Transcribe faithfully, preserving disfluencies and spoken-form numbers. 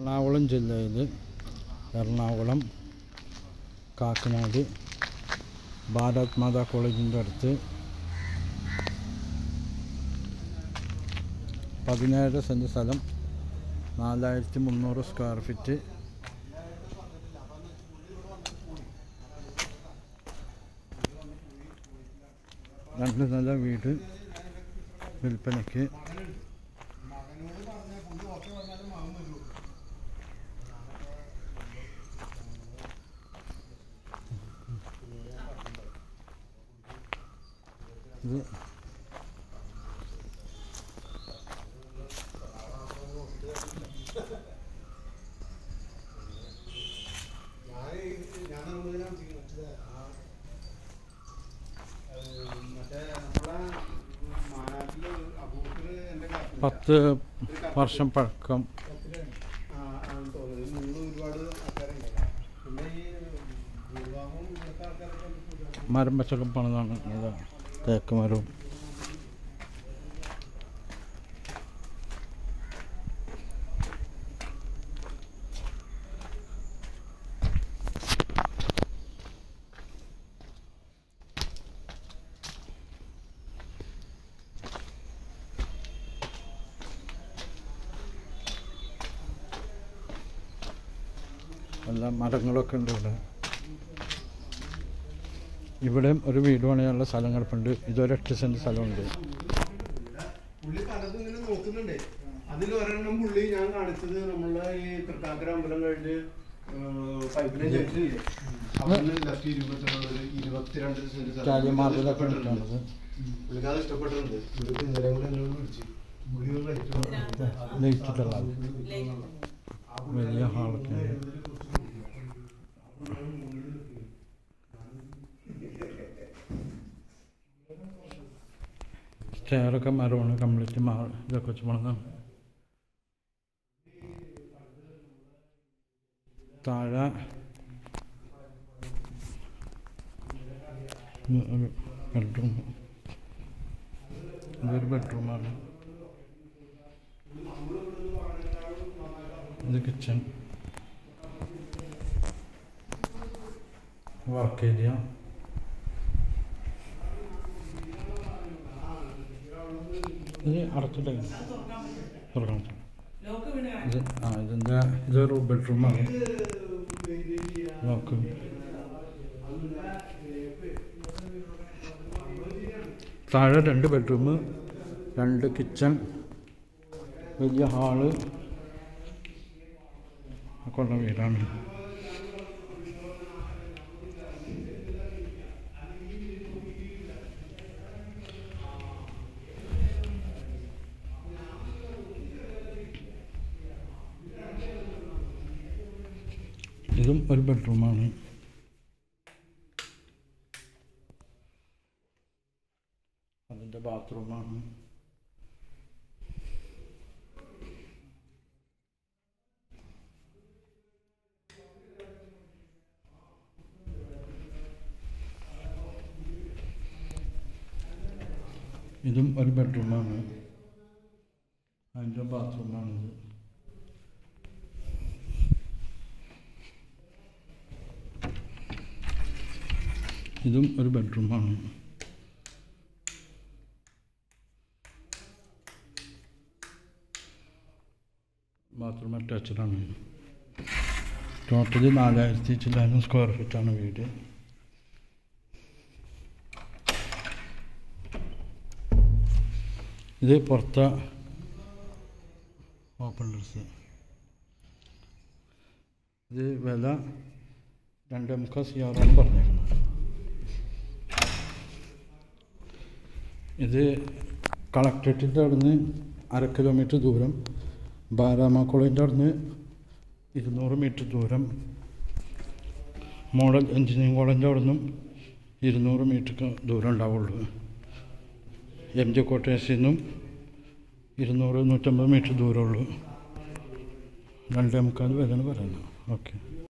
എറണാകുളം ജില്ലയിൽ എറണാകുളം കാക്കനാട് ഭാരത് മാതാ കോളേജിൻ്റെ അടുത്ത് പതിനേഴ് സെൻറ്റ് സ്ഥലം നാലായിരത്തി മുന്നൂറ് സ്ക്വയർ ഫീറ്റ് രണ്ട് നില വീട് വിൽപ്പനയ്ക്ക്. ഇത് പത്ത് വർഷം പഴക്കം. മരം വെച്ചൊക്കെ പണിതാണ്. ഇതാണ് തേക്ക് മരവും. നല്ല മരങ്ങളൊക്കെ ഉണ്ട് ഇവിടെ. ഇവിടെയും ഒരു വീട് പണിയാനുള്ള സ്ഥലം കിടപ്പുണ്ട്. ഇതൊരു എട്ട് സെന്റ് സ്ഥലമുണ്ട്. പുള്ളി പലതും ഇങ്ങനെ നോക്കുന്നുണ്ട്. അതിലൊരെണ്ണം പുള്ളി ഞാൻ കാണിച്ചത് നമ്മളെ ഈ തൃക്കാക്കര അമ്പലം കഴിഞ്ഞ് പൈപ്പിനെ ചേർത്തില്ലേ, അവിടെ ലക്ഷത്തി ഇരുപത്തിരണ്ട് ഇരുപത്തിരണ്ട് സെന്റ് സ്ഥലം പുള്ളിക്കാതെ ഇഷ്ടപ്പെട്ടിട്ടുണ്ട്. പുള്ളിക്ക് ഇന്നലെ കൂടെ എന്നോട് വിളിച്ചു. വലിയ ഹാളൊക്കെ സ്റ്റെയറൊക്കെ മരമാണ്. കംപ്ലീറ്റ് മാ ഇതൊക്കെ വെച്ച് പണിതാണ്. താഴെ ബെഡ്റൂം, ഇതൊരു ബെഡ്റൂമാണ്. ഇത് കിച്ചൺ വർക്ക് ഏരിയ. ഇത് അടച്ചിട്ട് തുറക്കണം. ഇത് ആ ഇതിൻ്റെ ഇതൊരു ബെഡ്റൂമാണ്. നോക്ക് താഴെ രണ്ട് ബെഡ്റൂം, രണ്ട് കിച്ചൺ, വലിയ ഹാള് ഒക്കെ ഉള്ള വീടാണ്. ഇതും ഒരു ബെഡ്റൂമാണ്. അതിൻ്റെ ബാത്റൂമാണ്. ഇതും ഒരു ബെഡ്റൂമാണ്. അതിൻ്റെ ബാത്റൂമാണിത്. ഇതും ഒരു ബെഡ്റൂമാണ്. ബാത്റൂം അറ്റാച്ച്ഡാണ്. ടോട്ടൽ നാലായിരത്തി ചില്ലാനും സ്ക്വയർ ഫീറ്റാണ് വീട്. ഇത് പുറത്തെ ഓപ്പൺ ടെറസ്. ഇത് വില രണ്ടേ മുക്കാൽ സിആറാണ് പറഞ്ഞേക്കുന്നത്. ഇത് കളക്ട്രേറ്റിൻ്റെ അവിടുന്ന് അര കിലോമീറ്റർ ദൂരം, ബാരാമ കോളേജിൻ്റെ അവിടുന്ന് ഇരുന്നൂറ് മീറ്റർ ദൂരം, മോഡൽ എഞ്ചിനീയറിംഗ് കോളേജിൻ്റെ അവിടുന്നും ഇരുന്നൂറ് മീറ്റർ ദൂരം ഉണ്ടാവുള്ളൂ. എം ജെ കോട്ടേഴ്സിൽ നിന്നും ഇരുന്നൂറ് നൂറ്റമ്പത് മീറ്റർ ദൂരമുള്ളൂ. രണ്ടേ മുക്കാൽ വരെയാണ് പറയുന്നത്. ഓക്കെ.